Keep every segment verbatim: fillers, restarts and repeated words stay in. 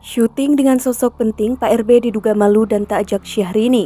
Syuting dengan sosok penting, Pak R B diduga malu dan tak ajak Syahrini.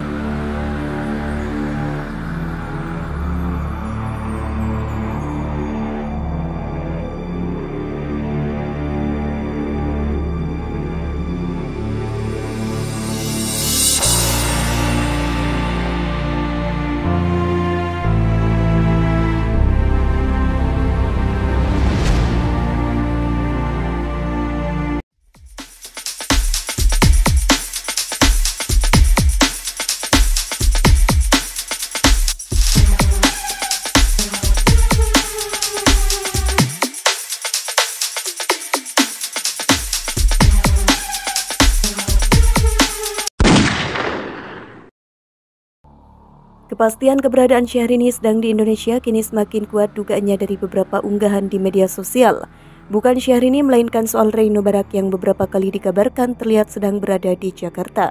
Kepastian keberadaan Syahrini sedang di Indonesia kini semakin kuat dugaannya dari beberapa unggahan di media sosial. Bukan Syahrini melainkan soal Reino Barack yang beberapa kali dikabarkan terlihat sedang berada di Jakarta.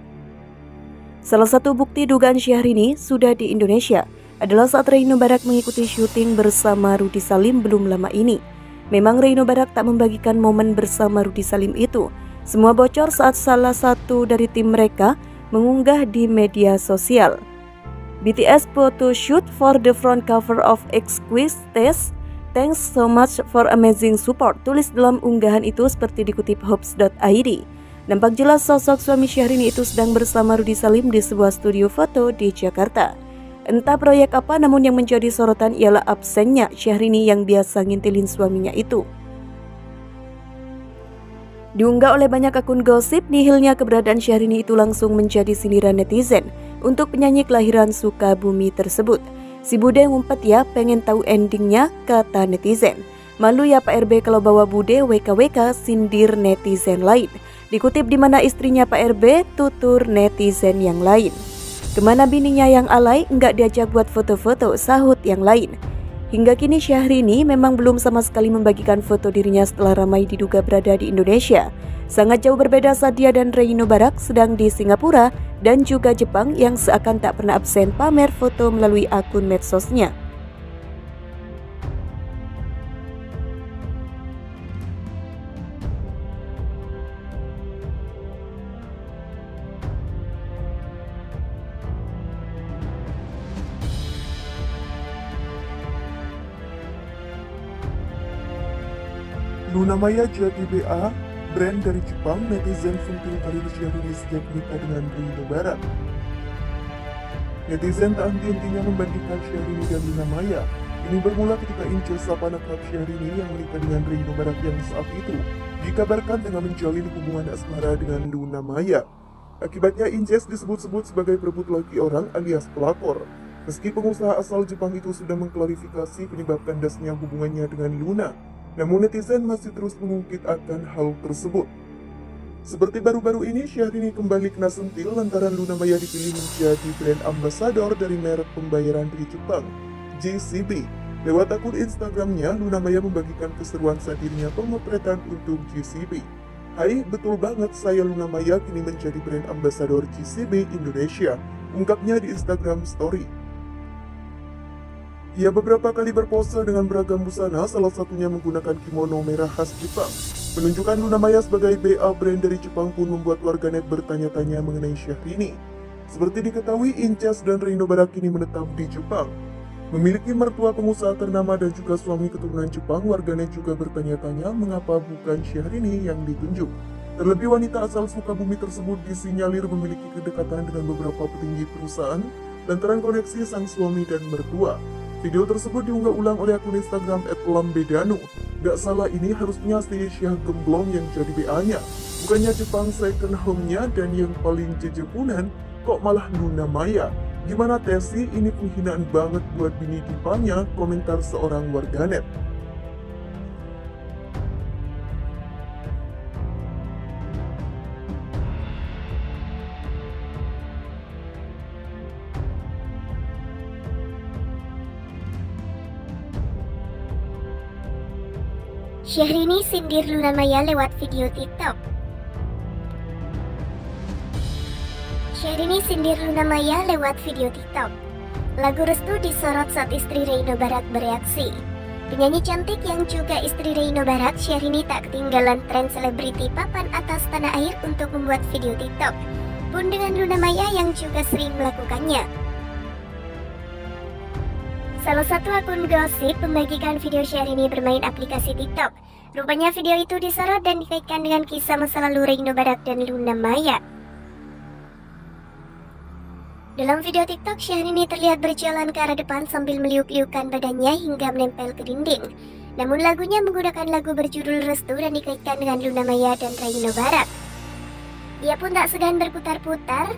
Salah satu bukti dugaan Syahrini sudah di Indonesia adalah saat Reino Barack mengikuti syuting bersama Rudy Salim belum lama ini. Memang Reino Barack tak membagikan momen bersama Rudy Salim itu. Semua bocor saat salah satu dari tim mereka mengunggah di media sosial. B T S photo shoot for the front cover of Exquisite. Thanks so much for amazing support. Tulis dalam unggahan itu seperti dikutip hopes dot i d. Nampak jelas sosok suami Syahrini itu sedang bersama Rudy Salim di sebuah studio foto di Jakarta. Entah proyek apa, namun yang menjadi sorotan ialah absennya Syahrini yang biasa ngintilin suaminya itu. Diunggah oleh banyak akun gosip, nihilnya keberadaan Syahrini itu langsung menjadi sindiran netizen untuk penyanyi kelahiran Sukabumi tersebut. Si Bude ngumpet ya, pengen tahu endingnya, kata netizen. Malu ya Pak R B kalau bawa Bude, W K W K, sindir netizen lain. Dikutip di mana istrinya Pak R B, tutur netizen yang lain. Kemana bininya yang alay, nggak diajak buat foto-foto, sahut yang lain. Hingga kini Syahrini memang belum sama sekali membagikan foto dirinya setelah ramai diduga berada di Indonesia. Sangat jauh berbeda saat dia dan Reino Barack sedang di Singapura dan juga Jepang yang seakan tak pernah absen pamer foto melalui akun medsosnya. Luna Maya J C B, brand dari Jepang, netizen sunting kali di Syahrini sejak nikah dengan Reino Barack. Netizen tak henti-hentinya membandingkan Syahrini dan Luna Maya. Ini bermula ketika ince sapana kerap Syahrini yang menikah dengan Reino Barack yang saat itu dikabarkan tengah menjalin hubungan asmara dengan Luna Maya. Akibatnya inces disebut-sebut sebagai perebut laki orang alias pelakor. Meski pengusaha asal Jepang itu sudah mengklarifikasi penyebab kandasnya hubungannya dengan Luna, namun netizen masih terus mengungkit akan hal tersebut. Seperti baru-baru ini, Syahrini kembali kena sentil lantaran Luna Maya dipilih menjadi brand ambassador dari merek pembayaran di Jepang, J C B. Lewat akun Instagramnya, Luna Maya membagikan keseruan saat dirinya pemotretan untuk J C B. Hai, betul banget saya Luna Maya kini menjadi brand ambassador J C B Indonesia, ungkapnya di Instagram Story. Ia beberapa kali berpose dengan beragam busana, salah satunya menggunakan kimono merah khas Jepang. Penunjukan Luna Maya sebagai B A brand dari Jepang pun membuat warganet bertanya-tanya mengenai Syahrini. Seperti diketahui, Inces dan Reino Barack ini menetap di Jepang. Memiliki mertua pengusaha ternama dan juga suami keturunan Jepang, warganet juga bertanya-tanya mengapa bukan Syahrini yang ditunjuk. Terlebih wanita asal Sukabumi tersebut disinyalir memiliki kedekatan dengan beberapa petinggi perusahaan lantaran koneksi sang suami dan mertua. Video tersebut diunggah ulang oleh akun Instagram et lambedano. Gak salah, ini harusnya si Syah Gemblong yang jadi B A-nya. Bukannya Jepang second home-nya dan yang paling jejepunan, kok malah Luna Maya. Gimana Tesi, ini penghinaan banget buat bini dipanya, komentar seorang warganet. Syahrini sindir Luna Maya lewat video TikTok. Syahrini sindir Luna Maya lewat video TikTok. Lagu Restu disorot saat istri Reino Barack bereaksi. Penyanyi cantik yang juga istri Reino Barack, Syahrini tak ketinggalan tren selebriti papan atas tanah air untuk membuat video TikTok. Pun dengan Luna Maya yang juga sering melakukannya. Salah satu akun gosip membagikan video Syahrini bermain aplikasi TikTok. Rupanya video itu disorot dan dikaitkan dengan kisah masa lalu Reino Barack dan Luna Maya. Dalam video TikTok, Syahrini terlihat berjalan ke arah depan sambil meliup-liupkan badannya hingga menempel ke dinding. Namun lagunya menggunakan lagu berjudul Restu dan dikaitkan dengan Luna Maya dan Reino Barack. Dia pun tak segan berputar-putar,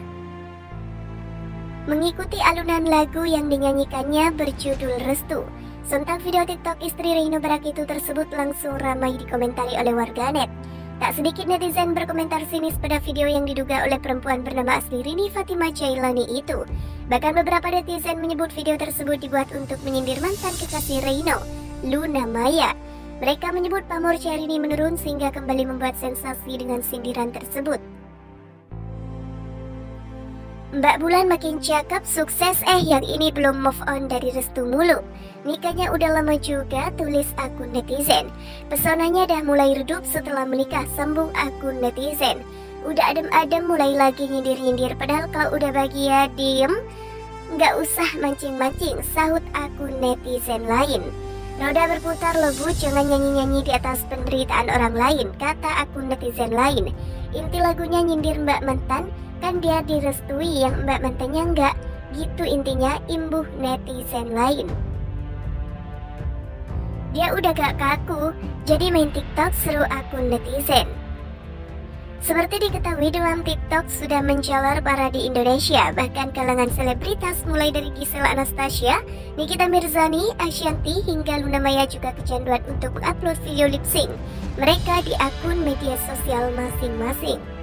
mengikuti alunan lagu yang dinyanyikannya berjudul Restu. Sontak video TikTok istri Reino Barack itu tersebut langsung ramai dikomentari oleh warganet. Tak sedikit netizen berkomentar sinis pada video yang diduga oleh perempuan bernama asli Rini Fatima Jailani itu. Bahkan beberapa netizen menyebut video tersebut dibuat untuk menyindir mantan kekasih Reino, Luna Maya. Mereka menyebut pamor Syahrini menurun sehingga kembali membuat sensasi dengan sindiran tersebut. Mbak Bulan makin cakep, sukses eh yang ini belum move on dari Restu mulu. Nikahnya udah lama juga, tulis akun netizen. Pesonanya dah mulai redup setelah menikah, sambung akun netizen. Udah adem-adem mulai lagi nyindir-nyindir, padahal kalau udah bahagia diem, nggak usah mancing-mancing, sahut akun netizen lain. Roda berputar loh bu, jangan nyanyi-nyanyi di atas penderitaan orang lain, kata akun netizen lain. Inti lagunya nyindir mbak mantan, kan dia direstui yang mbak mantannya nggak, gitu intinya, imbuh netizen lain. Dia udah gak kaku, jadi main TikTok, seru akun netizen. Seperti diketahui, dalam TikTok sudah menjalar para di Indonesia. Bahkan kalangan selebritas mulai dari Gisella Anastasia, Nikita Mirzani, Ashanti, hingga Luna Maya juga kecanduan untuk mengupload video lip sync mereka di akun media sosial masing-masing.